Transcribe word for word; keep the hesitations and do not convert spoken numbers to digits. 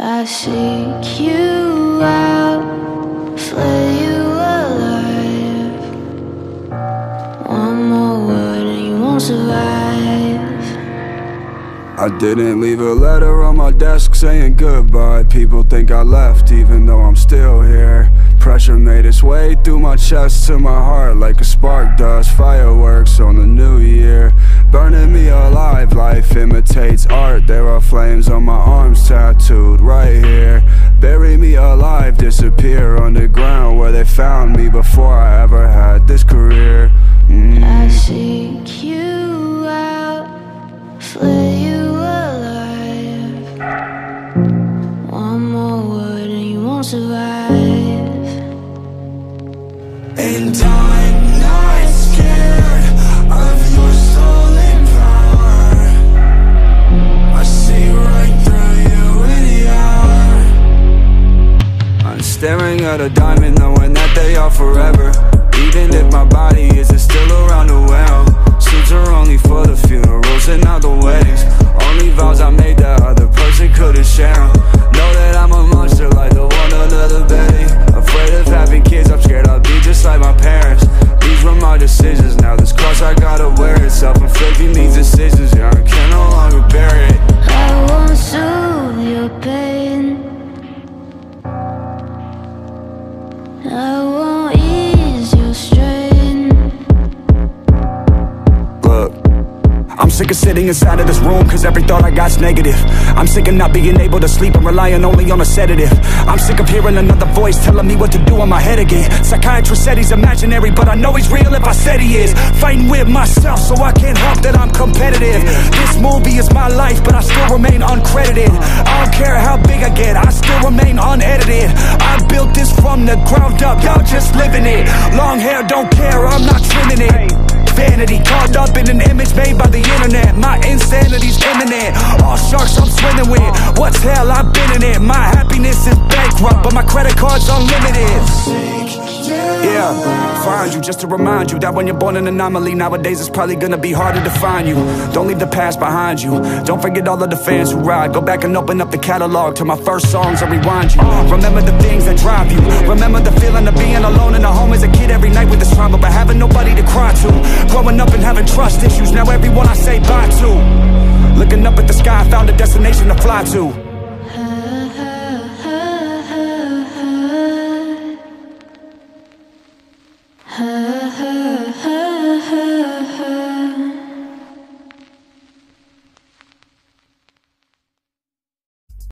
I seek you out, flare you alive. One more word and you won't survive. I didn't leave a letter on my desk saying goodbye. People think I left even though I'm still here. Pressure made its way through my chest to my heart like a spark does fireworks on the new year. Burning me alive, life imitates art. There are flames on my arms tattooed right here. Bury me alive, disappear underground where they found me before I ever had this career. mm. I seek you out, flare you alive. One more word and you won't survive. In time, not scared of your soul. Staring at a diamond, knowing that they are forever. Even if my body isn't still around the world, suits are only for the funerals and not the weddings. Only vows I made that other person couldn't share them. Know that I'm a monster like the one under the belly. Afraid of having kids, I'm scared I'll be just like my parents. These were my decisions, now this cross I gotta wear it. Self-inflicting these decisions, yeah, I can no longer bear it. I won't soothe your pain, I won't ease your strain. Look, I'm sick of sitting inside of this room, cause every thought I got's negative. I'm sick of not being able to sleep and relying only on a sedative. I'm sick of hearing another voice telling me what to do in my head again. Psychiatrist said he's imaginary, but I know he's real if I said he is. Fighting with myself, so I can't help that I'm competitive. This movie is my life, but I still remain uncredited. I don't care how big I get, I still remain unedited. I built this from the ground up, y'all just living it. Long hair, don't care, I'm not trimming it. Vanity caught up in an image made by the internet. My insanity's imminent, all sharks I'm swimming with. What's hell, I've been in it. My happiness is bankrupt, but my credit card's unlimited. Yeah, find you just to remind you that when you're born an anomaly, nowadays it's probably gonna be harder to find you. Don't leave the past behind you. Don't forget all of the fans who ride. Go back and open up the catalog to my first songs and rewind you. Remember the things that drive you. Remember the feeling of being alone in a home as a kid every night with this trauma, but having nobody to cry to. Growing up and having trust issues, now everyone I say bye to. Looking up at the sky, I found a destination to fly to.